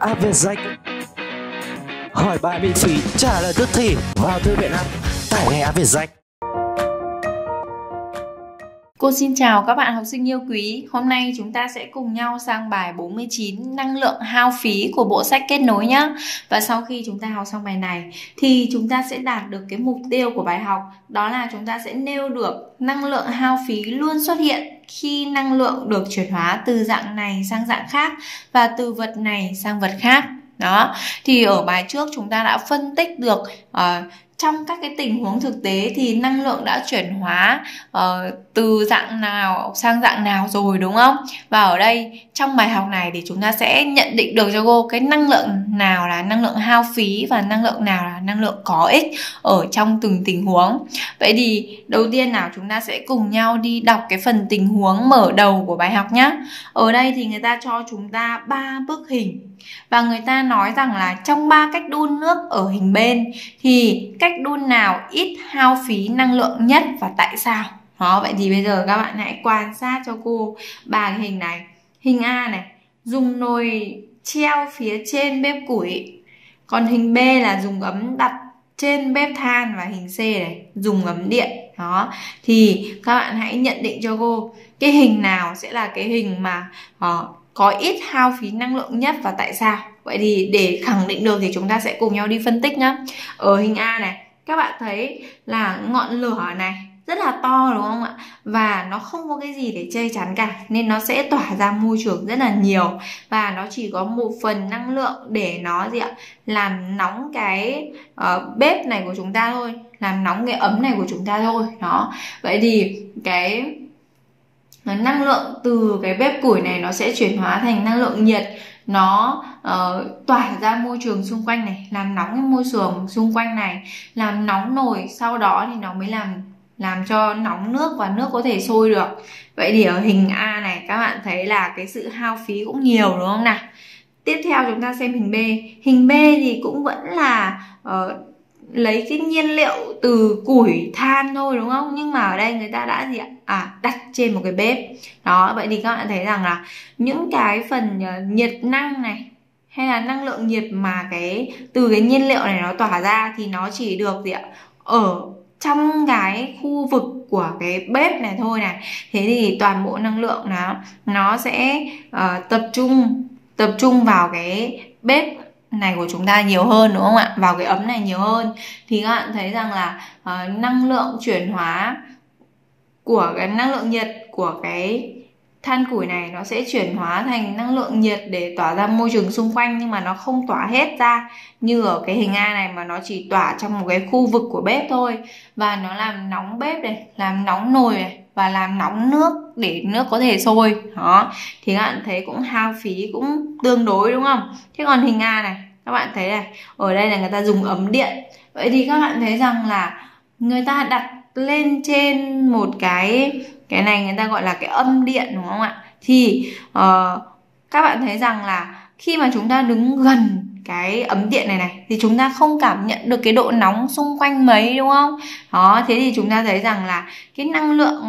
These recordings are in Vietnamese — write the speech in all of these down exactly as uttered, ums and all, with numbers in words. App VietJack. Hỏi bài miễn phí, trả lời tức thì. Vào thư viện app, tải ngay app VietJack. Cô xin chào các bạn học sinh yêu quý. Hôm nay chúng ta sẽ cùng nhau sang bài bốn mươi chín năng lượng hao phí của bộ sách Kết nối nhé. Và sau khi chúng ta học xong bài này thì chúng ta sẽ đạt được cái mục tiêu của bài học, đó là chúng ta sẽ nêu được năng lượng hao phí luôn xuất hiện khi năng lượng được chuyển hóa từ dạng này sang dạng khác và từ vật này sang vật khác. Đó, thì ở bài trước chúng ta đã phân tích được uh, trong các cái tình huống thực tế thì năng lượng đã chuyển hóa uh, từ dạng nào sang dạng nào rồi, đúng không? Và ở đây trong bài học này thì chúng ta sẽ nhận định được cho cô cái năng lượng nào là năng lượng hao phí và năng lượng nào là năng lượng có ích ở trong từng tình huống. Vậy thì đầu tiên nào chúng ta sẽ cùng nhau đi đọc cái phần tình huống mở đầu của bài học nhé. Ở đây thì người ta cho chúng ta ba bức hình. Và người ta nói rằng là trong ba cách đun nước ở hình bên thì cách đun nào ít hao phí năng lượng nhất và tại sao? Đó, vậy thì bây giờ các bạn hãy quan sát cho cô ba cái hình này. Hình A này, dùng nồi treo phía trên bếp củi. Còn hình B là dùng ấm đặt trên bếp than. Và hình C này, dùng ấm điện. Đó, thì các bạn hãy nhận định cho cô cái hình nào sẽ là cái hình mà Đó. có ít hao phí năng lượng nhất và tại sao? Vậy thì để khẳng định được thì chúng ta sẽ cùng nhau đi phân tích nhá. Ở hình A này, các bạn thấy là ngọn lửa này rất là to, đúng không ạ? Và nó không có cái gì để che chắn cả, nên nó sẽ tỏa ra môi trường rất là nhiều. Và nó chỉ có một phần năng lượng để nó gì ạ? Làm nóng cái uh, bếp này của chúng ta thôi, làm nóng cái ấm này của chúng ta thôi. Đó, vậy thì cái năng lượng từ cái bếp củi này nó sẽ chuyển hóa thành năng lượng nhiệt, nó uh, tỏa ra môi trường xung quanh này, làm nóng cái môi trường xung quanh này, làm nóng nồi, sau đó thì nó mới làm làm cho nóng nước và nước có thể sôi được. Vậy thì ở hình A này các bạn thấy là cái sự hao phí cũng nhiều, đúng không nào? Tiếp theo chúng ta xem hình B. Hình B thì cũng vẫn là uh, lấy cái nhiên liệu từ củi than thôi, đúng không? Nhưng mà ở đây người ta đã gì ạ? À, đặt trên một cái bếp. Đó, vậy thì các bạn thấy rằng là những cái phần nhiệt năng này hay là năng lượng nhiệt mà cái từ cái nhiên liệu này nó tỏa ra thì nó chỉ được gì ạ? Ở trong cái khu vực của cái bếp này thôi này. Thế thì toàn bộ năng lượng nó nó sẽ uh, tập trung tập trung vào cái bếp này của chúng ta nhiều hơn, đúng không ạ? Vào cái ấm này nhiều hơn. Thì các bạn thấy rằng là uh, năng lượng chuyển hóa của cái năng lượng nhiệt của cái than củi này nó sẽ chuyển hóa thành năng lượng nhiệt để tỏa ra môi trường xung quanh, nhưng mà nó không tỏa hết ra như ở cái hình A này, mà nó chỉ tỏa trong một cái khu vực của bếp thôi. Và nó làm nóng bếp này, làm nóng nồi này, và làm nóng nước để nước có thể sôi. Đó, thì các bạn thấy cũng hao phí cũng tương đối, đúng không? Thế còn hình A này, các bạn thấy này, ở đây là người ta dùng ấm điện. Vậy thì các bạn thấy rằng là người ta đặt lên trên một cái cái này, người ta gọi là cái âm điện, đúng không ạ? Thì uh, các bạn thấy rằng là khi mà chúng ta đứng gần cái ấm điện này này thì chúng ta không cảm nhận được cái độ nóng xung quanh mấy, đúng không? Đó, thế thì chúng ta thấy rằng là cái năng lượng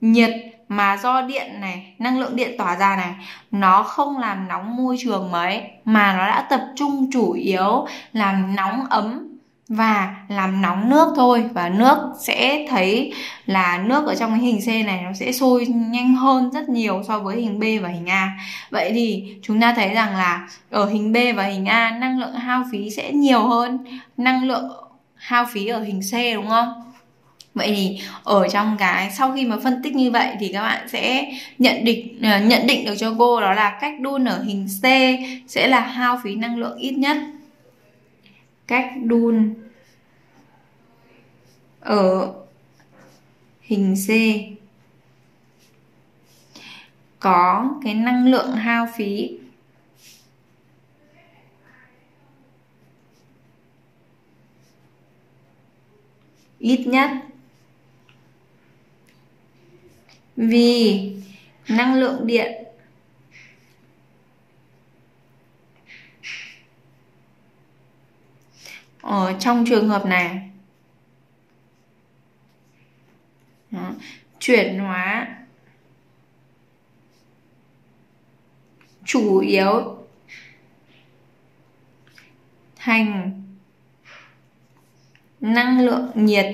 nhiệt mà do điện này, năng lượng điện tỏa ra này, nó không làm nóng môi trường mấy, mà nó đã tập trung chủ yếu làm nóng ấm và làm nóng nước thôi. Và nước sẽ thấy là nước ở trong cái hình C này nó sẽ sôi nhanh hơn rất nhiều so với hình B và hình A. Vậy thì chúng ta thấy rằng là ở hình B và hình A năng lượng hao phí sẽ nhiều hơn năng lượng hao phí ở hình C, đúng không? Vậy thì ở trong cái sau khi mà phân tích như vậy thì các bạn sẽ nhận định nhận định được cho cô, đó là cách đun ở hình C sẽ là hao phí năng lượng ít nhất. Cách đun ở hình C có cái năng lượng hao phí ít nhất, vì năng lượng điện ở trong trường hợp này đó, chuyển hóa chủ yếu thành năng lượng nhiệt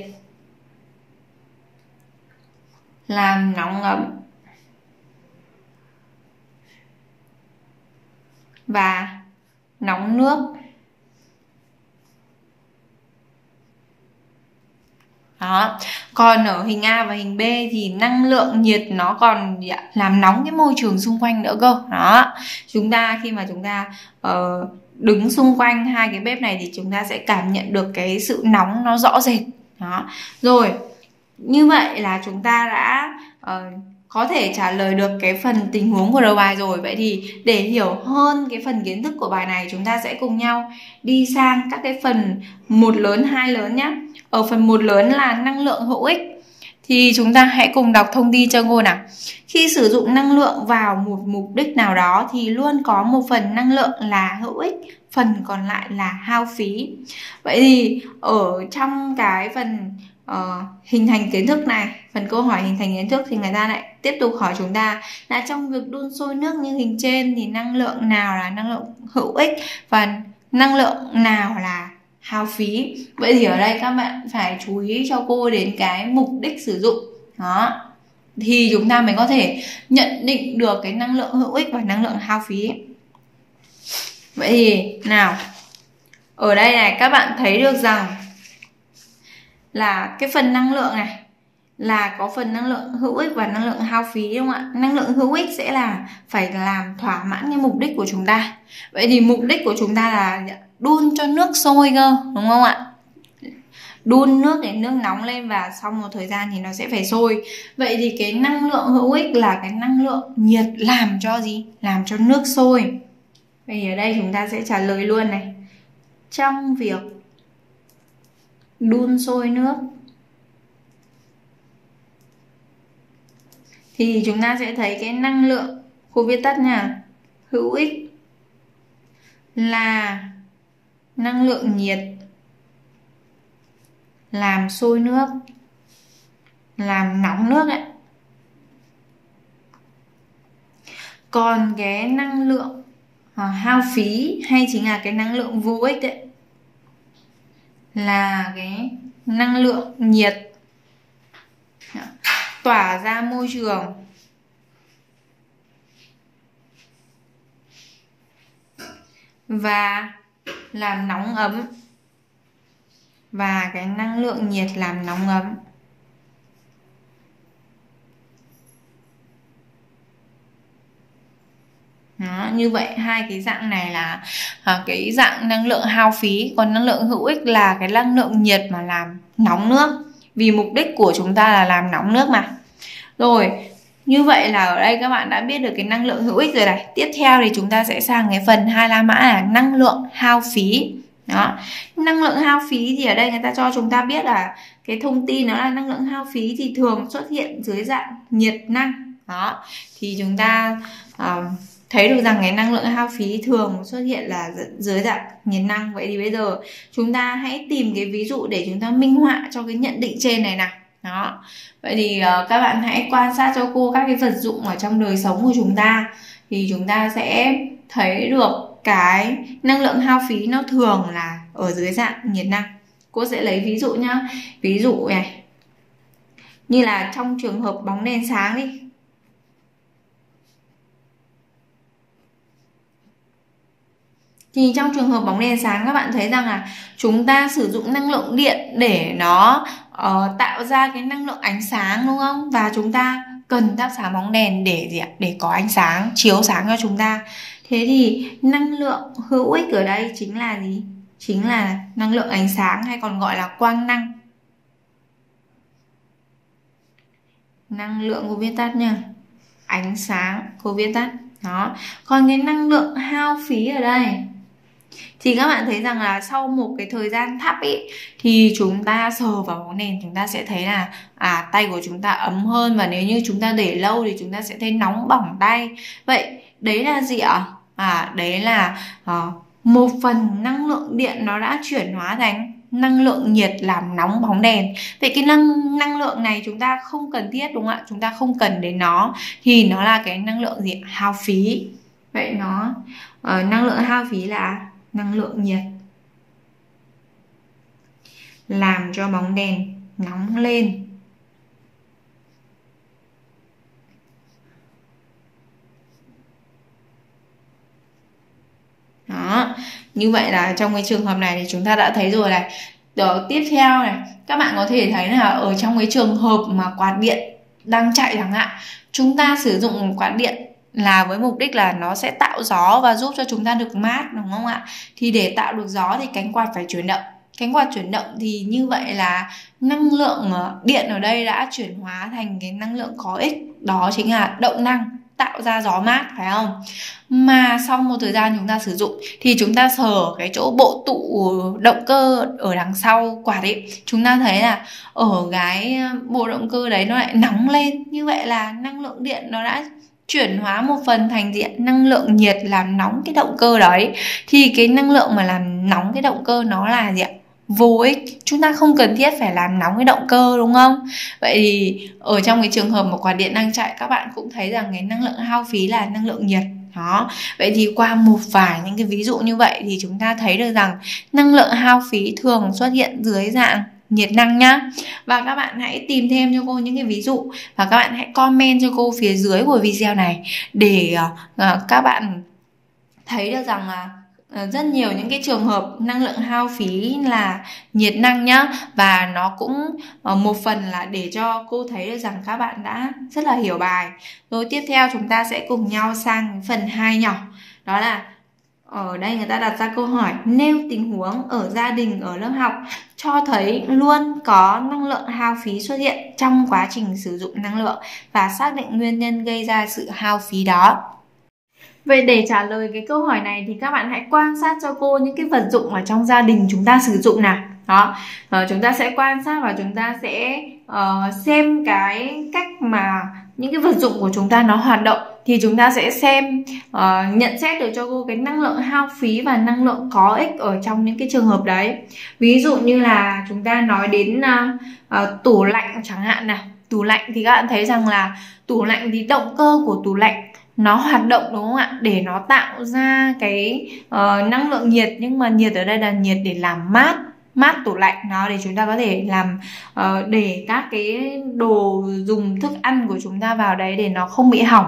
làm nóng ấm và nóng nước. Đó. Còn ở hình A và hình B thì năng lượng nhiệt nó còn làm nóng cái môi trường xung quanh nữa cơ. Đó. Chúng ta khi mà chúng ta uh, đứng xung quanh hai cái bếp này thì chúng ta sẽ cảm nhận được cái sự nóng nó rõ rệt. Đó. Rồi, như vậy là chúng ta đã uh, có thể trả lời được cái phần tình huống của đầu bài rồi. Vậy thì để hiểu hơn cái phần kiến thức của bài này, chúng ta sẽ cùng nhau đi sang các cái phần một lớn, hai lớn nhé. Ở phần một lớn là năng lượng hữu ích, thì chúng ta hãy cùng đọc thông tin cho cô nào. Khi sử dụng năng lượng vào một mục đích nào đó thì luôn có một phần năng lượng là hữu ích, phần còn lại là hao phí. Vậy thì ở trong cái phần uh, hình thành kiến thức này, phần câu hỏi hình thành kiến thức thì người ta lại tiếp tục hỏi chúng ta là trong việc đun sôi nước như hình trên thì năng lượng nào là năng lượng hữu ích và năng lượng nào là hao phí. Vậy thì ở đây các bạn phải chú ý cho cô đến cái mục đích sử dụng. Đó. Thì chúng ta mới có thể nhận định được cái năng lượng hữu ích và năng lượng hao phí. Vậy thì nào, ở đây này các bạn thấy được rằng là cái phần năng lượng này là có phần năng lượng hữu ích và năng lượng hao phí, đúng không ạ? Năng lượng hữu ích sẽ là phải làm thỏa mãn cái mục đích của chúng ta. Vậy thì mục đích của chúng ta là đun cho nước sôi cơ, đúng không ạ? Đun nước để nước nóng lên và sau một thời gian thì nó sẽ phải sôi. Vậy thì cái năng lượng hữu ích là cái năng lượng nhiệt làm cho gì? Làm cho nước sôi. Vậy thì ở đây chúng ta sẽ trả lời luôn này. Trong việc đun sôi nước thì chúng ta sẽ thấy cái năng lượng, cô viết tắt nha, hữu ích là năng lượng nhiệt làm sôi nước, làm nóng nước ấy. Còn cái năng lượng à, hao phí hay chính là cái năng lượng vô ích đấy là cái năng lượng nhiệt tỏa ra môi trường và làm nóng ấm, và cái năng lượng nhiệt làm nóng ấm. Đó, như vậy hai cái dạng này là à, cái dạng năng lượng hao phí, còn năng lượng hữu ích là cái năng lượng nhiệt mà làm nóng nước, vì mục đích của chúng ta là làm nóng nước mà. Rồi, như vậy là ở đây các bạn đã biết được cái năng lượng hữu ích rồi này. Tiếp theo thì chúng ta sẽ sang cái phần hai la mã là năng lượng hao phí. Đó. Năng lượng hao phí thì ở đây người ta cho chúng ta biết là cái thông tin đó là năng lượng hao phí thì thường xuất hiện dưới dạng nhiệt năng. Đó. Thì chúng ta uh, thấy được rằng cái năng lượng hao phí thường xuất hiện là dưới dạng nhiệt năng. Vậy thì bây giờ chúng ta hãy tìm cái ví dụ để chúng ta minh họa cho cái nhận định trên này nào. Đó. Vậy thì uh, các bạn hãy quan sát cho cô các cái vật dụng ở trong đời sống của chúng ta, thì chúng ta sẽ thấy được cái năng lượng hao phí nó thường là ở dưới dạng nhiệt năng. Cô sẽ lấy ví dụ nhá. Ví dụ này, như là trong trường hợp bóng đèn sáng đi, thì trong trường hợp bóng đèn sáng các bạn thấy rằng là chúng ta sử dụng năng lượng điện để nó uh, tạo ra cái năng lượng ánh sáng, đúng không? Và chúng ta cần thắp sáng bóng đèn để gì ạ? Để có ánh sáng chiếu sáng cho chúng ta. Thế thì năng lượng hữu ích ở đây chính là gì? Chính là năng lượng ánh sáng, hay còn gọi là quang năng. Năng lượng cô viết tắt nha, ánh sáng cô viết tắt. Đó. Còn cái năng lượng hao phí ở đây thì các bạn thấy rằng là sau một cái thời gian thắp ý, thì chúng ta sờ vào bóng đèn chúng ta sẽ thấy là à, tay của chúng ta ấm hơn, và nếu như chúng ta để lâu thì chúng ta sẽ thấy nóng bỏng tay. Vậy đấy là gì ạ? À, đấy là à, một phần năng lượng điện nó đã chuyển hóa thành năng lượng nhiệt làm nóng bóng đèn. Vậy cái năng, năng lượng này chúng ta không cần thiết, đúng không ạ? Chúng ta không cần đến nó thì nó là cái năng lượng gì? Hao phí. Vậy nó à, năng lượng hao phí là năng lượng nhiệt làm cho bóng đèn nóng lên. Đó, như vậy là trong cái trường hợp này thì chúng ta đã thấy rồi này. Đó, tiếp theo này, các bạn có thể thấy là ở trong cái trường hợp mà quạt điện đang chạy chẳng hạn, chúng ta sử dụng quạt điện là với mục đích là nó sẽ tạo gió và giúp cho chúng ta được mát, đúng không ạ? Thì để tạo được gió thì cánh quạt phải chuyển động. Cánh quạt chuyển động thì như vậy là năng lượng điện ở đây đã chuyển hóa thành cái năng lượng có ích, đó chính là động năng, tạo ra gió mát, phải không? Mà sau một thời gian chúng ta sử dụng thì chúng ta sờ cái chỗ bộ tụ động cơ ở đằng sau quạt ấy, chúng ta thấy là ở cái bộ động cơ đấy nó lại nóng lên. Như vậy là năng lượng điện nó đã chuyển hóa một phần thành diện năng lượng nhiệt làm nóng cái động cơ đấy. Thì cái năng lượng mà làm nóng cái động cơ nó là gì ạ? Vô ích, chúng ta không cần thiết phải làm nóng cái động cơ, đúng không? Vậy thì ở trong cái trường hợp mà quạt điện đang chạy, các bạn cũng thấy rằng cái năng lượng hao phí là năng lượng nhiệt. Đó, vậy thì qua một vài những cái ví dụ như vậy thì chúng ta thấy được rằng năng lượng hao phí thường xuất hiện dưới dạng nhiệt năng nhá. Và các bạn hãy tìm thêm cho cô những cái ví dụ, và các bạn hãy comment cho cô phía dưới của video này để uh, các bạn thấy được rằng là uh, rất nhiều những cái trường hợp năng lượng hao phí là nhiệt năng nhá. Và nó cũng một phần là để cho cô thấy được rằng các bạn đã rất là hiểu bài. Rồi tiếp theo chúng ta sẽ cùng nhau sang phần hai nhỏ. Đó là ở đây người ta đặt ra câu hỏi nêu tình huống ở gia đình, ở lớp học cho thấy luôn có năng lượng hao phí xuất hiện trong quá trình sử dụng năng lượng và xác định nguyên nhân gây ra sự hao phí đó. Vậy để trả lời cái câu hỏi này thì các bạn hãy quan sát cho cô những cái vật dụng ở trong gia đình chúng ta sử dụng nào. Đó, ờ, chúng ta sẽ quan sát và chúng ta sẽ uh, xem cái cách mà những cái vật dụng của chúng ta nó hoạt động. Thì chúng ta sẽ xem, uh, nhận xét được cho cô cái năng lượng hao phí và năng lượng có ích ở trong những cái trường hợp đấy. Ví dụ như là chúng ta nói đến uh, uh, tủ lạnh chẳng hạn nào. Tủ lạnh thì các bạn thấy rằng là tủ lạnh thì động cơ của tủ lạnh nó hoạt động, đúng không ạ? Để nó tạo ra cái uh, năng lượng nhiệt, nhưng mà nhiệt ở đây là nhiệt để làm mát, mát tủ lạnh nó, để chúng ta có thể làm uh, để các cái đồ dùng thức ăn của chúng ta vào đấy để nó không bị hỏng.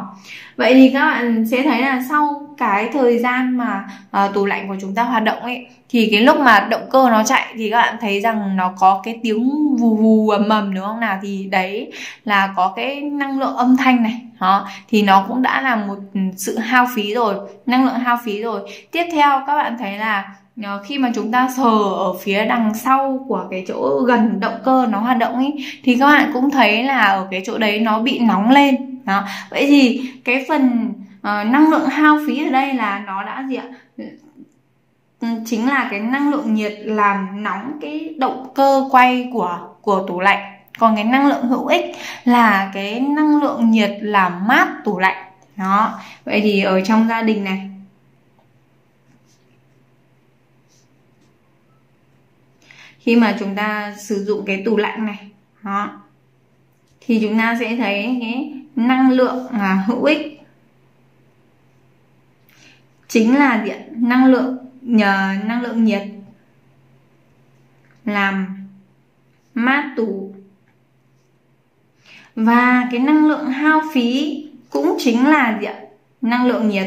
Vậy thì các bạn sẽ thấy là sau cái thời gian mà uh, tủ lạnh của chúng ta hoạt động ấy, thì cái lúc mà động cơ nó chạy thì các bạn thấy rằng nó có cái tiếng vù vù ầm ầm, đúng không nào? Thì đấy là có cái năng lượng âm thanh này. Đó, thì nó cũng đã là một sự hao phí rồi, năng lượng hao phí rồi. Tiếp theo các bạn thấy là khi mà chúng ta sờ ở phía đằng sau của cái chỗ gần động cơ nó hoạt động ấy, thì các bạn cũng thấy là ở cái chỗ đấy nó bị nóng lên. Đó, vậy thì cái phần uh, năng lượng hao phí ở đây là nó đã gì ạ? Chính là cái năng lượng nhiệt làm nóng cái động cơ quay của, của tủ lạnh. Còn cái năng lượng hữu ích là cái năng lượng nhiệt làm mát tủ lạnh. Đó, vậy thì ở trong gia đình này, khi mà chúng ta sử dụng cái tủ lạnh này, đó, thì chúng ta sẽ thấy cái năng lượng hữu ích chính là điện năng lượng nhờ năng lượng nhiệt làm mát tủ. Và cái năng lượng hao phí cũng chính là gì ạ? Năng lượng nhiệt.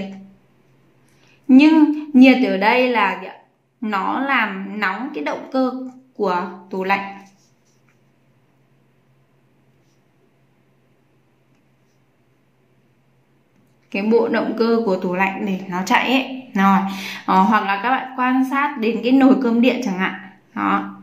Nhưng nhiệt ở đây là gì ạ? Nó làm nóng cái động cơ của tủ lạnh. Cái bộ động cơ của tủ lạnh để nó chạy ấy. Rồi, ờ, hoặc là các bạn quan sát đến cái nồi cơm điện chẳng hạn. Đó,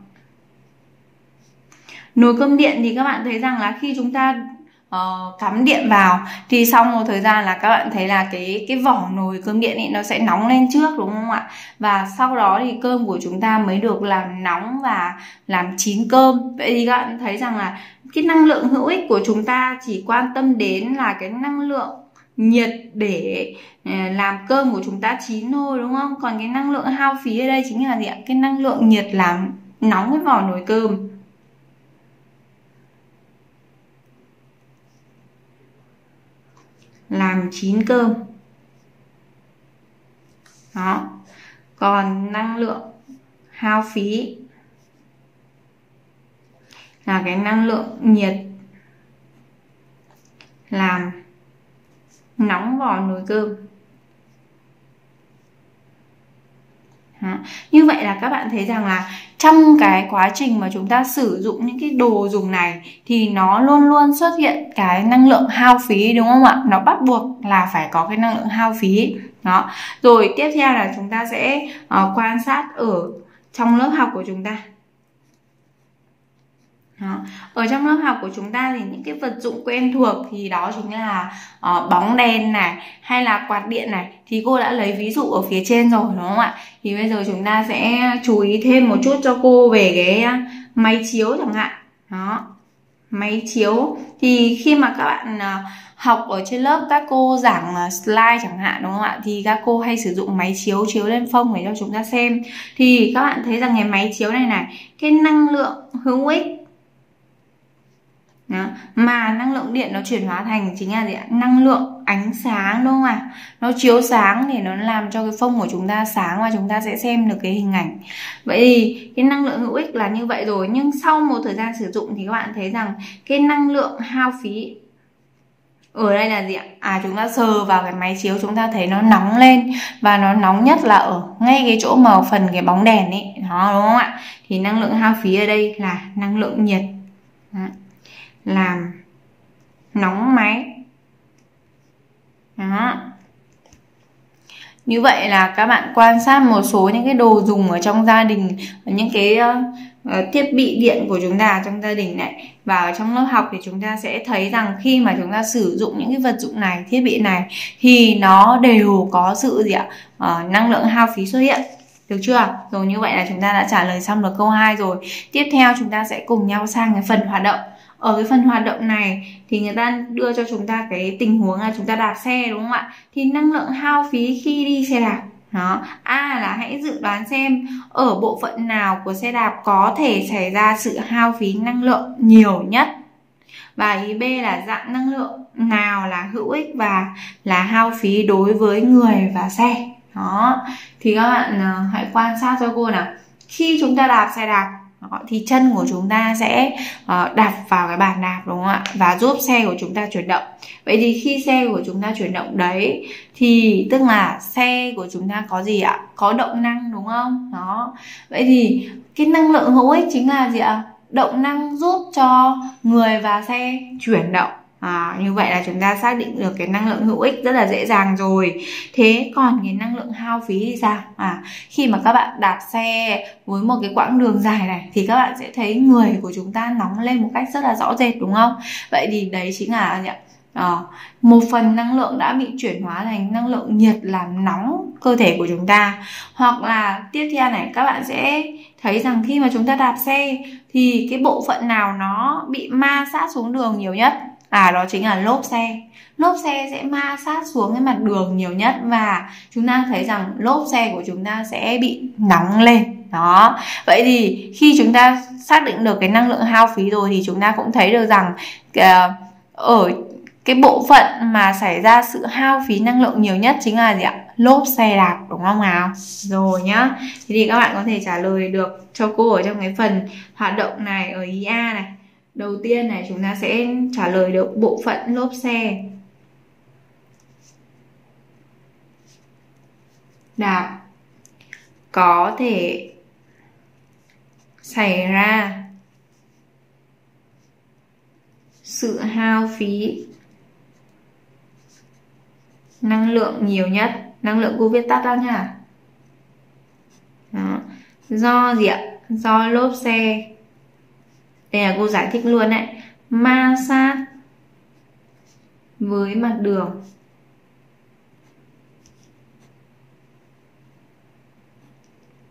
nồi cơm điện thì các bạn thấy rằng là khi chúng ta uh, cắm điện vào thì sau một thời gian là các bạn thấy là cái cái vỏ nồi cơm điện ấy nó sẽ nóng lên trước, đúng không ạ? Và sau đó thì cơm của chúng ta mới được làm nóng và làm chín cơm. Vậy thì các bạn thấy rằng là cái năng lượng hữu ích của chúng ta chỉ quan tâm đến là cái năng lượng nhiệt để làm cơm của chúng ta chín thôi, đúng không? Còn cái năng lượng hao phí ở đây chính là gì ạ? Cái năng lượng nhiệt làm nóng cái vỏ nồi cơm. Làm chín cơm. Đó. Còn năng lượng hao phí là cái năng lượng nhiệt làm nóng vỏ nồi cơm. Đó. Như vậy là các bạn thấy rằng là trong cái quá trình mà chúng ta sử dụng những cái đồ dùng này thì nó luôn luôn xuất hiện cái năng lượng hao phí, đúng không ạ? Nó bắt buộc là phải có cái năng lượng hao phí. Đó. Rồi tiếp theo là chúng ta sẽ uh, quan sát ở trong lớp học của chúng ta. Đó. Ở trong lớp học của chúng ta thì những cái vật dụng quen thuộc thì đó chính là uh, bóng đèn này hay là quạt điện này, thì cô đã lấy ví dụ ở phía trên rồi, đúng không ạ? Thì bây giờ chúng ta sẽ chú ý thêm một chút cho cô về cái máy chiếu chẳng hạn. Đó, máy chiếu thì khi mà các bạn uh, học ở trên lớp các cô giảng slide chẳng hạn, đúng không ạ? Thì các cô hay sử dụng máy chiếu chiếu lên phông để cho chúng ta xem. Thì các bạn thấy rằng cái máy chiếu này này, cái năng lượng hữu ích đó, mà năng lượng điện nó chuyển hóa thành chính là gì ạ? Năng lượng ánh sáng, đúng không ạ? Nó chiếu sáng để nó làm cho cái phông của chúng ta sáng và chúng ta sẽ xem được cái hình ảnh. Vậy thì cái năng lượng hữu ích là như vậy rồi, nhưng sau một thời gian sử dụng thì các bạn thấy rằng cái năng lượng hao phí ở đây là gì ạ? À, chúng ta sờ vào cái máy chiếu chúng ta thấy nó nóng lên, và nó nóng nhất là ở ngay cái chỗ mà phần cái bóng đèn ấy, đó, đúng không ạ? Thì năng lượng hao phí ở đây là năng lượng nhiệt đó, làm nóng máy. Đó. Như vậy là các bạn quan sát một số những cái đồ dùng ở trong gia đình, những cái thiết bị điện của chúng ta trong gia đình này, và ở trong lớp học thì chúng ta sẽ thấy rằng khi mà chúng ta sử dụng những cái vật dụng này, thiết bị này thì nó đều có sự gì ạ? À, năng lượng hao phí xuất hiện. Được chưa? Rồi như vậy là chúng ta đã trả lời xong được câu hai rồi. Tiếp theo chúng ta sẽ cùng nhau sang cái phần hoạt động. Ở cái phần hoạt động này thì người ta đưa cho chúng ta cái tình huống là chúng ta đạp xe, đúng không ạ? Thì năng lượng hao phí khi đi xe đạp. Đó. A là hãy dự đoán xem ở bộ phận nào của xe đạp có thể xảy ra sự hao phí năng lượng nhiều nhất. Và ý B là dạng năng lượng nào là hữu ích và là hao phí đối với người và xe. Đó. Thì các bạn hãy quan sát cho cô nào. Khi chúng ta đạp xe đạp thì chân của chúng ta sẽ đạp vào cái bàn đạp, đúng không ạ? Và giúp xe của chúng ta chuyển động. Vậy thì khi xe của chúng ta chuyển động đấy thì tức là xe của chúng ta có gì ạ? Có động năng, đúng không? Đó. Vậy thì cái năng lượng hữu ích chính là gì ạ? Động năng giúp cho người và xe chuyển động. À, như vậy là chúng ta xác định được cái năng lượng hữu ích rất là dễ dàng rồi. Thế còn cái năng lượng hao phí thì sao? À, khi mà các bạn đạp xe với một cái quãng đường dài này thì các bạn sẽ thấy người của chúng ta nóng lên một cách rất là rõ rệt, đúng không? Vậy thì đấy chính là à, một phần năng lượng đã bị chuyển hóa thành năng lượng nhiệt làm nóng cơ thể của chúng ta. Hoặc là tiếp theo này, các bạn sẽ thấy rằng khi mà chúng ta đạp xe thì cái bộ phận nào nó bị ma sát xuống đường nhiều nhất? À, đó chính là lốp xe. Lốp xe sẽ ma sát xuống cái mặt đường nhiều nhất, và chúng ta thấy rằng lốp xe của chúng ta sẽ bị nóng lên. Đó. Vậy thì khi chúng ta xác định được cái năng lượng hao phí rồi thì chúng ta cũng thấy được rằng uh, ở cái bộ phận mà xảy ra sự hao phí năng lượng nhiều nhất chính là gì ạ? Lốp xe đạp, đúng không nào? Rồi nhá. Thế thì các bạn có thể trả lời được cho cô ở trong cái phần hoạt động này ở ý A này. Đầu tiên này, chúng ta sẽ trả lời được bộ phận lốp xe đạp có thể xảy ra sự hao phí năng lượng nhiều nhất. Năng lượng cô viết tắt ra nha. Đó. Do gì ạ? Do lốp xe, đây là cô giải thích luôn đấy, ma sát với mặt đường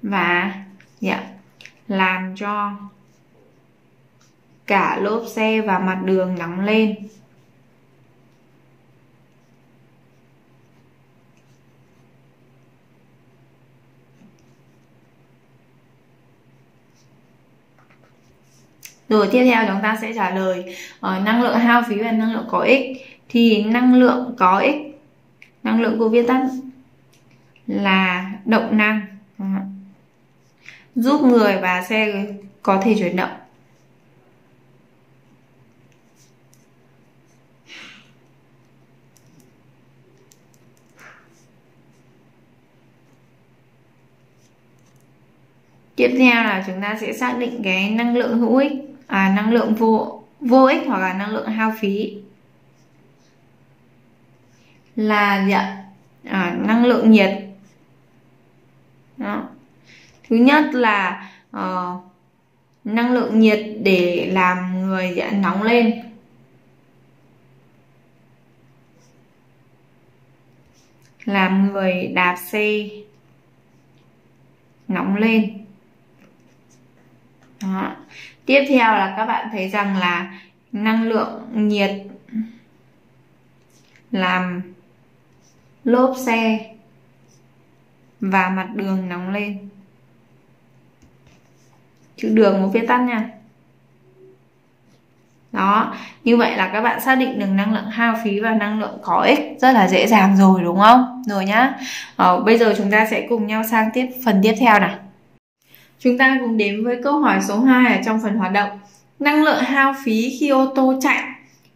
và dạ, làm cho cả lốp xe và mặt đường nóng lên. Rồi tiếp theo chúng ta sẽ trả lời uh, năng lượng hao phí và năng lượng có ích. Thì năng lượng có ích, năng lượng cô viết tắt là động năng, uh, giúp người và xe có thể chuyển động. Tiếp theo là chúng ta sẽ xác định cái năng lượng hữu ích, à, năng lượng vô, vô ích hoặc là năng lượng hao phí. Là gì ạ? À, năng lượng nhiệt. Đó. Thứ nhất là uh, năng lượng nhiệt để làm người dạ, nóng lên. Làm người đạp xe nóng lên. Đó. Tiếp theo là các bạn thấy rằng là năng lượng nhiệt làm lốp xe và mặt đường nóng lên. Chữ đường một viết tắt nha. Đó, như vậy là các bạn xác định được năng lượng hao phí và năng lượng có ích rất là dễ dàng rồi đúng không? Rồi nhá. Ờ, bây giờ chúng ta sẽ cùng nhau sang tiếp phần tiếp theo này. Chúng ta cùng đến với câu hỏi số hai ở trong phần hoạt động. Năng lượng hao phí khi ô tô chạy.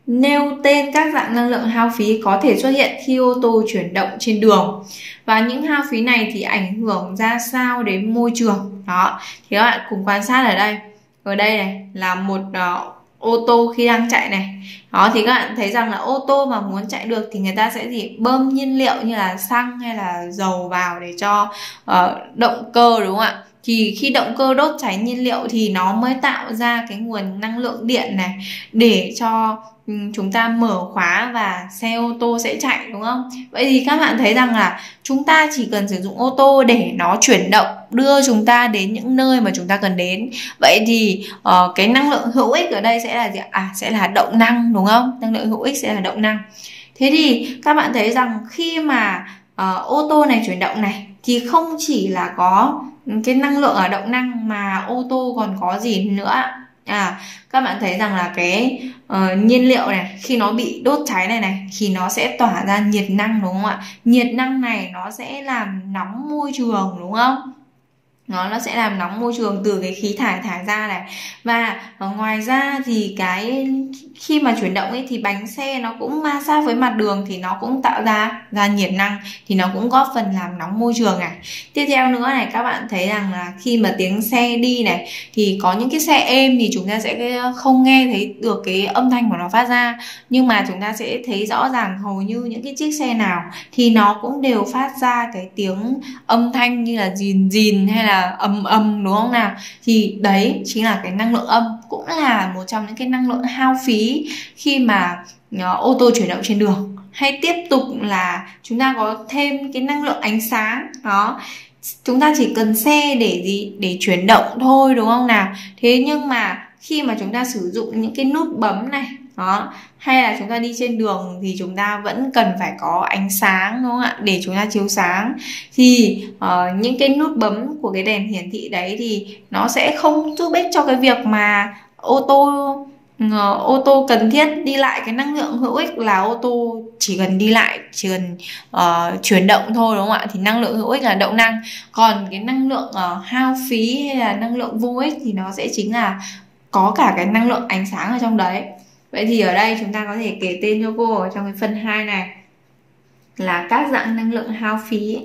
Nêu tên các dạng năng lượng hao phí có thể xuất hiện khi ô tô chuyển động trên đường. Và những hao phí này thì ảnh hưởng ra sao đến môi trường. Đó, thì các bạn cùng quan sát ở đây. Ở đây này là một uh, ô tô khi đang chạy này. Đó, thì các bạn thấy rằng là ô tô mà muốn chạy được thì người ta sẽ gì bơm nhiên liệu như là xăng hay là dầu vào để cho uh, động cơ đúng không ạ? Thì khi động cơ đốt cháy nhiên liệu thì nó mới tạo ra cái nguồn năng lượng điện này để cho chúng ta mở khóa và xe ô tô sẽ chạy đúng không? Vậy thì các bạn thấy rằng là chúng ta chỉ cần sử dụng ô tô để nó chuyển động, đưa chúng ta đến những nơi mà chúng ta cần đến. Vậy thì uh, cái năng lượng hữu ích ở đây sẽ là gì? À, sẽ là động năng đúng không? Năng lượng hữu ích sẽ là động năng. Thế thì các bạn thấy rằng khi mà uh, ô tô này chuyển động này thì không chỉ là có cái năng lượng ở động năng mà ô tô còn có gì nữa? À, các bạn thấy rằng là cái uh, nhiên liệu này khi nó bị đốt cháy này này thì nó sẽ tỏa ra nhiệt năng đúng không ạ? Nhiệt năng này nó sẽ làm nóng môi trường đúng không? Nó, nó sẽ làm nóng môi trường từ cái khí thải thải ra này. Và ngoài ra thì cái khi mà chuyển động ấy thì bánh xe nó cũng ma sát với mặt đường thì nó cũng tạo ra ra nhiệt năng, thì nó cũng góp phần làm nóng môi trường này. Tiếp theo nữa này, các bạn thấy rằng là khi mà tiếng xe đi này thì có những cái xe êm thì chúng ta sẽ không nghe thấy được cái âm thanh của nó phát ra, nhưng mà chúng ta sẽ thấy rõ ràng hầu như những cái chiếc xe nào thì nó cũng đều phát ra cái tiếng âm thanh như là dìn dìn hay là ầm ầm đúng không nào? Thì đấy chính là cái năng lượng âm, cũng là một trong những cái năng lượng hao phí khi mà ô tô chuyển động trên đường. Hay tiếp tục là chúng ta có thêm cái năng lượng ánh sáng. Đó, chúng ta chỉ cần xe để gì? Để chuyển động thôi đúng không nào? Thế nhưng mà khi mà chúng ta sử dụng những cái nút bấm này, đó, hay là chúng ta đi trên đường thì chúng ta vẫn cần phải có ánh sáng đúng không ạ? Để chúng ta chiếu sáng. Thì uh, những cái nút bấm của cái đèn hiển thị đấy thì nó sẽ không giúp ích cho cái việc mà ô tô uh, ô tô cần thiết đi lại. Cái năng lượng hữu ích là ô tô chỉ cần đi lại, chỉ cần uh, chuyển động thôi đúng không ạ? Thì năng lượng hữu ích là động năng. Còn cái năng lượng uh, hao phí hay là năng lượng vô ích thì nó sẽ chính là có cả cái năng lượng ánh sáng ở trong đấy. Vậy thì ở đây chúng ta có thể kể tên cho cô ở trong cái phần hai này là các dạng năng lượng hao phí.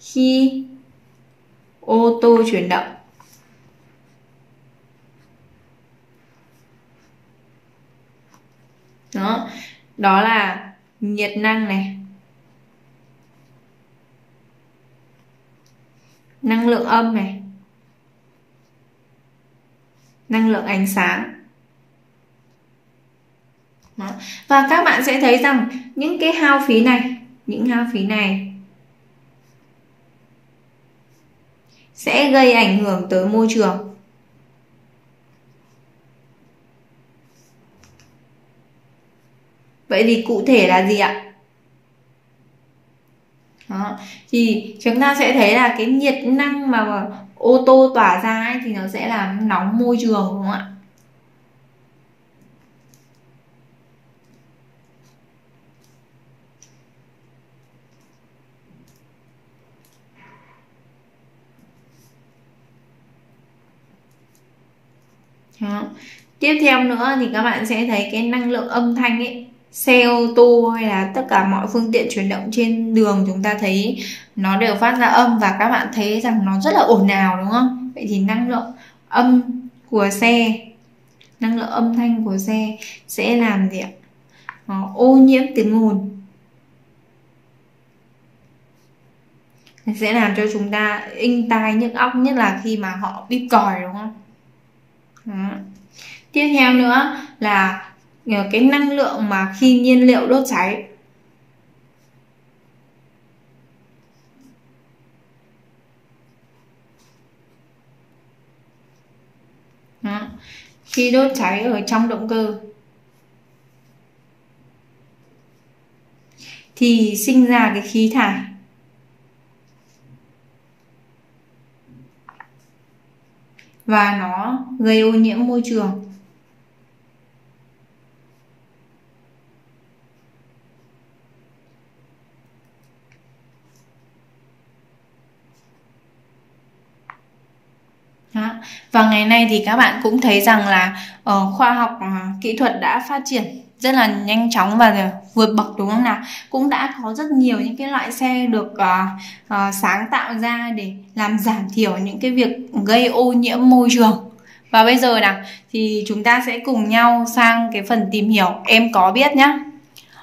Khi ô tô chuyển động. Đó, đó là nhiệt năng này. Năng lượng âm này. Năng lượng ánh sáng. Đó. Và các bạn sẽ thấy rằng những cái hao phí này, những hao phí này sẽ gây ảnh hưởng tới môi trường. Vậy thì cụ thể là gì ạ? Đó. Thì chúng ta sẽ thấy là cái nhiệt năng mà ô tô tỏa ra ấy, thì nó sẽ làm nóng môi trường đúng không ạ? Đó. Tiếp theo nữa thì các bạn sẽ thấy cái năng lượng âm thanh ấy. xe ô tô hay là tất cả mọi phương tiện chuyển động trên đường, chúng ta thấy nó đều phát ra âm và các bạn thấy rằng nó rất là ồn ào, đúng không? Vậy thì năng lượng âm của xe, năng lượng âm thanh của xe sẽ làm gì ạ? Nó ô nhiễm tiếng ồn, sẽ làm cho chúng ta inh tai nhức óc, nhất là khi mà họ bíp còi, đúng không? Đó. Tiếp theo nữa là cái năng lượng mà khi nhiên liệu đốt cháy. Đó. Khi đốt cháy ở trong động cơ thì sinh ra cái khí thải. Và nó gây ô nhiễm môi trường. Đó. Và ngày nay thì các bạn cũng thấy rằng là uh, khoa học uh, kỹ thuật đã phát triển rất là nhanh chóng và vượt bậc, đúng không nào? Cũng đã có rất nhiều những cái loại xe được uh, uh, sáng tạo ra để làm giảm thiểu những cái việc gây ô nhiễm môi trường. Và bây giờ nào thì chúng ta sẽ cùng nhau sang cái phần tìm hiểu em có biết nhá.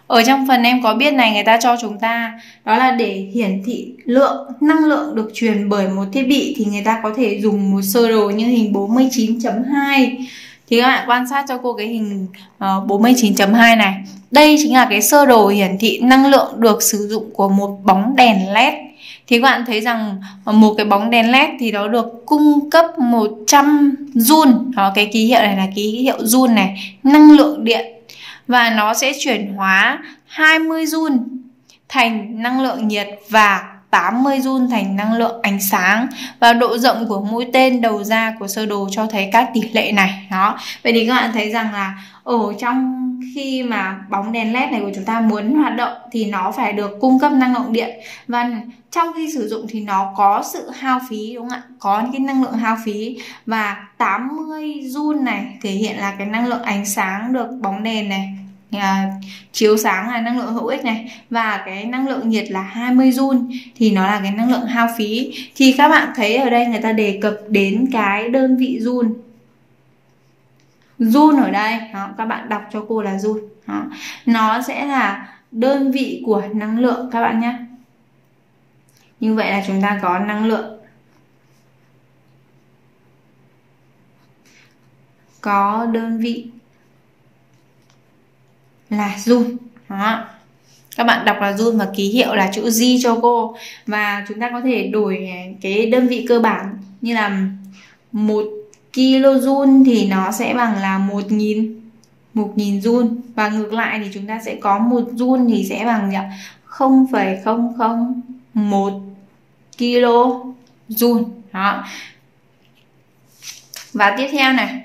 Ở trong phần em có biết này, người ta cho chúng ta đó là để hiển thị lượng năng lượng được truyền bởi một thiết bị thì người ta có thể dùng một sơ đồ như hình bốn mươi chín chấm hai. Thì các bạn quan sát cho cô cái hình bốn mươi chín chấm hai này. Đây chính là cái sơ đồ hiển thị năng lượng được sử dụng của một bóng đèn led. Thì các bạn thấy rằng một cái bóng đèn led thì nó được cung cấp một trăm joule. Đó, cái ký hiệu này là ký hiệu joule này, năng lượng điện. Và nó sẽ chuyển hóa hai mươi joule thành năng lượng nhiệt và tám mươi joule thành năng lượng ánh sáng. Và độ rộng của mũi tên đầu ra của sơ đồ cho thấy các tỷ lệ này. Đó. Vậy thì các bạn thấy rằng là ở trong khi mà bóng đèn led này của chúng ta muốn hoạt động thì nó phải được cung cấp năng lượng điện. Và trong khi sử dụng thì nó có sự hao phí, đúng không ạ? Có những cái năng lượng hao phí. Và tám mươi joule này thể hiện là cái năng lượng ánh sáng được bóng đèn này À, chiếu sáng là năng lượng hữu ích này. Và cái năng lượng nhiệt là hai mươi joule thì nó là cái năng lượng hao phí. Thì các bạn thấy ở đây người ta đề cập đến cái đơn vị joule. Joule ở đây đó, các bạn đọc cho cô là joule đó. Nó sẽ là đơn vị của năng lượng các bạn nhé. Như vậy là chúng ta có năng lượng, có đơn vị là joule. Đó. Các bạn đọc là joule và ký hiệu là chữ J cho cô. Và chúng ta có thể đổi cái đơn vị cơ bản như là một ki-lô-joule thì nó sẽ bằng là một nghìn một nghìn joule. Và ngược lại thì chúng ta sẽ có một joule thì sẽ bằng không phẩy không không một ki-lô-joule. Đó. Và tiếp theo này,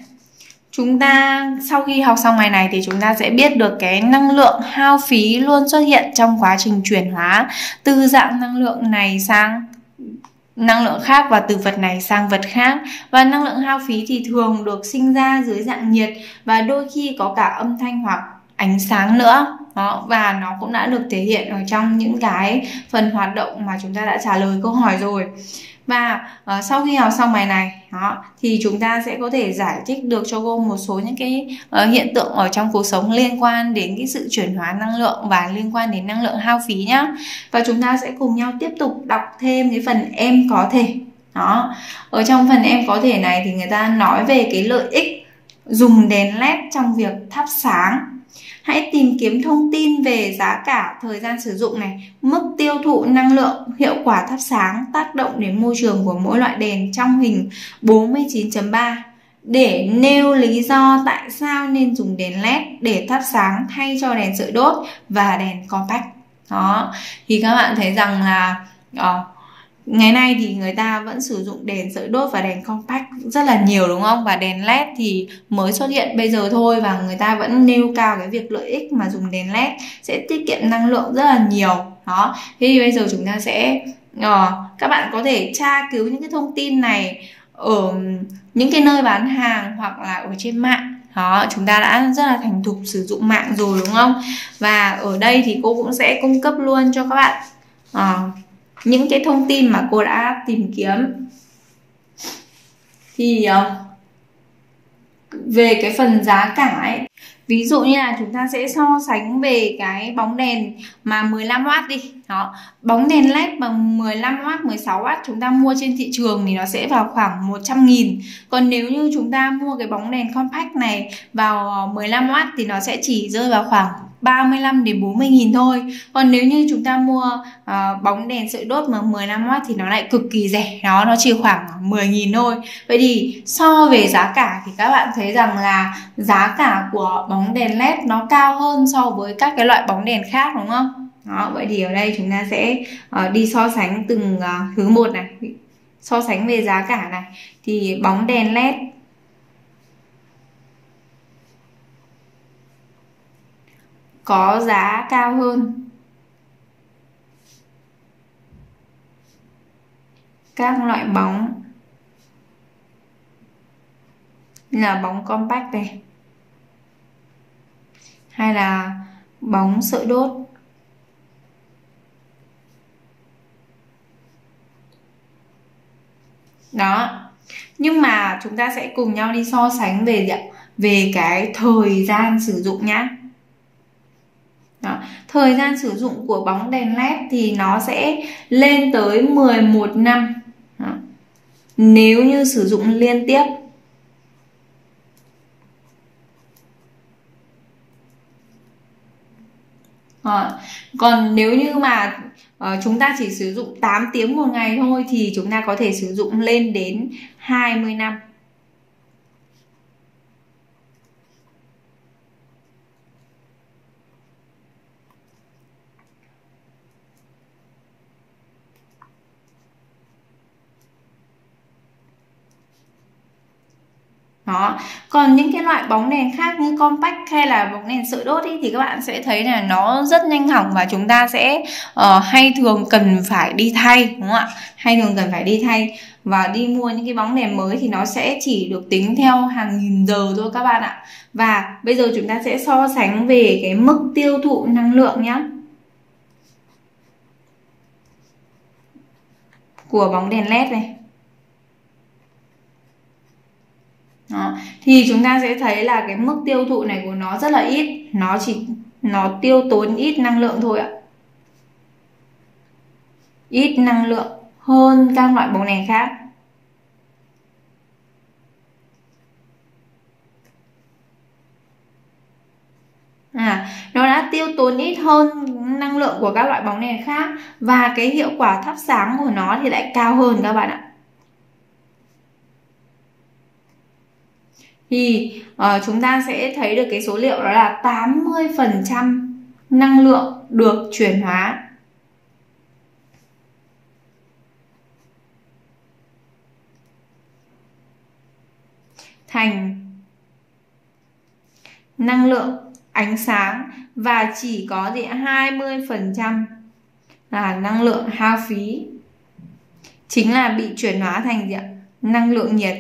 chúng ta sau khi học xong ngày này thì chúng ta sẽ biết được cái năng lượng hao phí luôn xuất hiện trong quá trình chuyển hóa từ dạng năng lượng này sang năng lượng khác và từ vật này sang vật khác. Và năng lượng hao phí thì thường được sinh ra dưới dạng nhiệt và đôi khi có cả âm thanh hoặc ánh sáng nữa. Đó, và nó cũng đã được thể hiện ở trong những cái phần hoạt động mà chúng ta đã trả lời câu hỏi rồi. Và uh, sau khi học xong bài này đó, thì chúng ta sẽ có thể giải thích được cho cô một số những cái uh, hiện tượng ở trong cuộc sống liên quan đến cái sự chuyển hóa năng lượng và liên quan đến năng lượng hao phí nhá. Và chúng ta sẽ cùng nhau tiếp tục đọc thêm cái phần em có thể. Đó, ở trong phần em có thể này thì người ta nói về cái lợi ích dùng đèn led trong việc thắp sáng. Hãy tìm kiếm thông tin về giá cả, thời gian sử dụng này, mức tiêu thụ năng lượng, hiệu quả thắp sáng, tác động đến môi trường của mỗi loại đèn trong hình bốn mươi chín chấm ba để nêu lý do tại sao nên dùng đèn led để thắp sáng thay cho đèn sợi đốt và đèn compact. Đó, thì các bạn thấy rằng là Đó. ngày nay thì người ta vẫn sử dụng đèn sợi đốt và đèn compact rất là nhiều, đúng không? Và đèn led thì mới xuất hiện bây giờ thôi, và người ta vẫn nêu cao cái việc lợi ích mà dùng đèn led sẽ tiết kiệm năng lượng rất là nhiều. Đó, thế thì bây giờ chúng ta sẽ uh, các bạn có thể tra cứu những cái thông tin này ở những cái nơi bán hàng hoặc là ở trên mạng. Đó, chúng ta đã rất là thành thục sử dụng mạng rồi đúng không? Và ở đây thì cô cũng sẽ cung cấp luôn cho các bạn à, những cái thông tin mà cô đã tìm kiếm. Thì về cái phần giá cả ấy, ví dụ như là chúng ta sẽ so sánh về cái bóng đèn mà mười lăm oát đi. Đó, bóng đèn led bằng mười lăm oát, mười sáu oát chúng ta mua trên thị trường thì nó sẽ vào khoảng một trăm nghìn. Còn nếu như chúng ta mua cái bóng đèn compact này vào mười lăm oát thì nó sẽ chỉ rơi vào khoảng ba mươi lăm đến bốn mươi nghìn thôi. Còn nếu như chúng ta mua uh, bóng đèn sợi đốt mà mười lăm oát thì nó lại cực kỳ rẻ. Đó, nó chỉ khoảng mười nghìn thôi. Vậy thì so về giá cả thì các bạn thấy rằng là giá cả của bóng đèn led nó cao hơn so với các cái loại bóng đèn khác đúng không? Đó, vậy thì ở đây chúng ta sẽ uh, đi so sánh từng uh, thứ một này. So sánh về giá cả này. Thì bóng đèn led có giá cao hơn các loại bóng là bóng compact này hay là bóng sợi đốt. Đó, nhưng mà chúng ta sẽ cùng nhau đi so sánh về về cái thời gian sử dụng nhá. Đó. Thời gian sử dụng của bóng đèn led thì nó sẽ lên tới mười một năm. Đó. Nếu như sử dụng liên tiếp. Đó. Còn nếu như mà uh, chúng ta chỉ sử dụng tám tiếng một ngày thôi thì chúng ta có thể sử dụng lên đến hai mươi năm. Đó. Còn những cái loại bóng đèn khác như compact hay là bóng đèn sợi đốt ý, thì các bạn sẽ thấy là nó rất nhanh hỏng và chúng ta sẽ uh, hay thường cần phải đi thay đúng không ạ? Hay thường cần phải đi thay và đi mua những cái bóng đèn mới thì nó sẽ chỉ được tính theo hàng nghìn giờ thôi các bạn ạ. Và bây giờ chúng ta sẽ so sánh về cái mức tiêu thụ năng lượng nhé, của bóng đèn led này. Đó. Thì chúng ta sẽ thấy là cái mức tiêu thụ này của nó rất là ít, nó chỉ nó tiêu tốn ít năng lượng thôi ạ, ít năng lượng hơn các loại bóng đèn khác. À, nó đã tiêu tốn ít hơn năng lượng của các loại bóng đèn khác và cái hiệu quả thắp sáng của nó thì lại cao hơn các bạn ạ. Thì uh, chúng ta sẽ thấy được cái số liệu đó là tám mươi phần trăm năng lượng được chuyển hóa. Thành năng lượng ánh sáng và chỉ có gì hai mươi phần trăm là năng lượng hao phí. Chính là bị chuyển hóa thành gì ạ? Năng lượng nhiệt.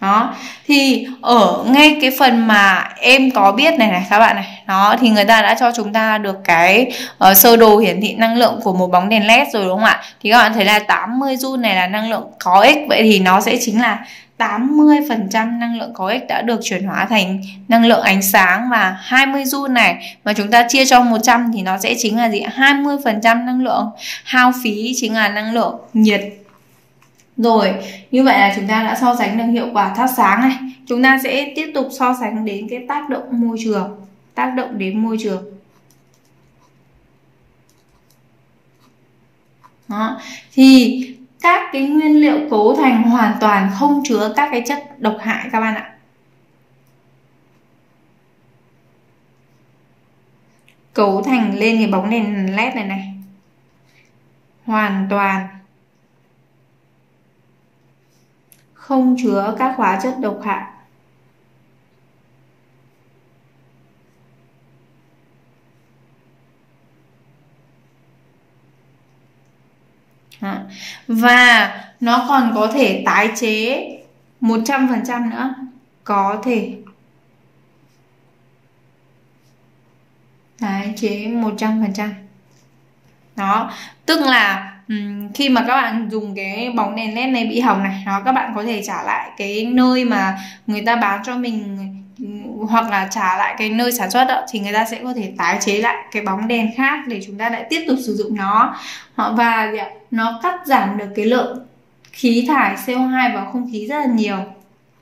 Đó, thì ở ngay cái phần mà em có biết này này các bạn này, đó thì người ta đã cho chúng ta được cái uh, sơ đồ hiển thị năng lượng của một bóng đèn led rồi đúng không ạ? Thì các bạn thấy là tám mươi oát này là năng lượng có ích, vậy thì nó sẽ chính là tám mươi phần trăm năng lượng có ích đã được chuyển hóa thành năng lượng ánh sáng, và hai mươi oát này mà chúng ta chia cho một trăm thì nó sẽ chính là gì? hai mươi phần trăm năng lượng hao phí chính là năng lượng nhiệt. Rồi, như vậy là chúng ta đã so sánh được hiệu quả thắp sáng này. Chúng ta sẽ tiếp tục so sánh đến cái tác động môi trường, tác động đến môi trường. Đó. Thì các cái nguyên liệu cấu thành hoàn toàn không chứa các cái chất độc hại các bạn ạ. Cấu thành lên cái bóng đèn led này này. Hoàn toàn không chứa các hóa chất độc hại. Và nó còn có thể tái chế một trăm phần trăm nữa. có thể. Đấy, chế một trăm phần trăm. Đó, tức là um, khi mà các bạn dùng cái bóng đèn led này bị hỏng này, đó, các bạn có thể trả lại cái nơi mà người ta bán cho mình, hoặc là trả lại cái nơi sản xuất đó, thì người ta sẽ có thể tái chế lại cái bóng đèn khác để chúng ta lại tiếp tục sử dụng nó. Và nó cắt giảm được cái lượng khí thải xê o hai vào không khí rất là nhiều,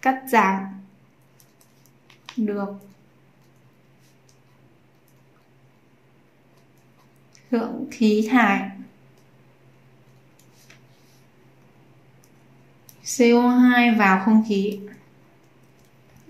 cắt giảm được lượng khí thải xê o hai vào không khí.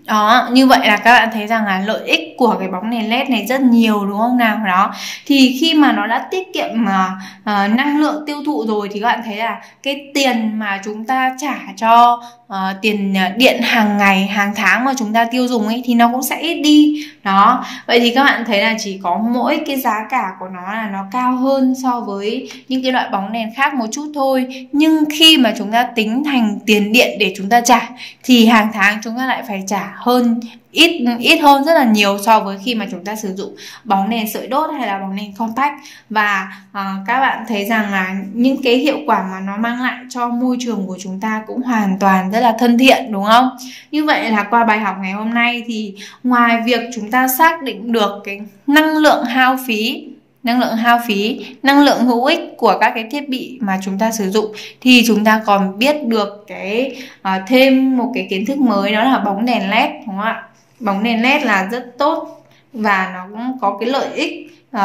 Đó, như vậy là các bạn thấy rằng là lợi ích của cái bóng đèn led này rất nhiều, đúng không nào? Đó, thì khi mà nó đã tiết kiệm mà uh, năng lượng tiêu thụ rồi, thì các bạn thấy là cái tiền mà chúng ta trả cho uh, tiền điện hàng ngày, hàng tháng mà chúng ta tiêu dùng ấy, thì nó cũng sẽ ít đi. Đó, vậy thì các bạn thấy là chỉ có mỗi cái giá cả của nó là nó cao hơn so với những cái loại bóng đèn khác một chút thôi, nhưng khi mà chúng ta tính thành tiền điện để chúng ta trả, thì hàng tháng chúng ta lại phải trả hơn, ít ít hơn rất là nhiều so với khi mà chúng ta sử dụng bóng đèn sợi đốt hay là bóng đèn compact. Và à, các bạn thấy rằng là những cái hiệu quả mà nó mang lại cho môi trường của chúng ta cũng hoàn toàn rất là thân thiện, đúng không? Như vậy là qua bài học ngày hôm nay thì ngoài việc chúng ta xác định được cái năng lượng hao phí, năng lượng hao phí, năng lượng hữu ích của các cái thiết bị mà chúng ta sử dụng, thì chúng ta còn biết được cái uh, thêm một cái kiến thức mới, đó là bóng đèn led, đúng không ạ? Bóng đèn led là rất tốt và nó cũng có cái lợi ích uh,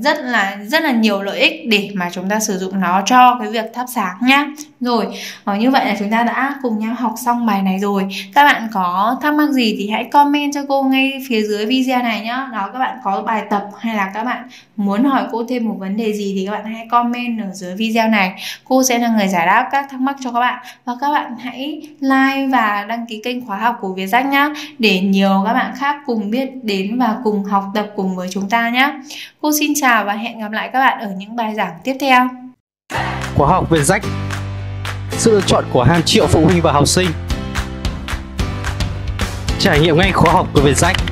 rất là rất là nhiều lợi ích để mà chúng ta sử dụng nó cho cái việc thắp sáng nhá. Rồi, uh, như vậy là chúng ta đã cùng nhau học xong bài này rồi. Các bạn có thắc mắc gì thì hãy comment cho cô ngay phía dưới video này nhá. Đó, các bạn có bài tập hay là các bạn muốn hỏi cô thêm một vấn đề gì thì các bạn hãy comment ở dưới video này. Cô sẽ là người giải đáp các thắc mắc cho các bạn. Và các bạn hãy like và đăng ký kênh khóa học của VietJack nhá, để nhiều các bạn khác cùng biết đến và cùng học tập cùng với chúng ta nhé. Cô xin chào và hẹn gặp lại các bạn ở những bài giảng tiếp theo. Khóa học VietJack, sự lựa chọn của hàng triệu phụ huynh và học sinh. Trải nghiệm ngay khóa học của VietJack.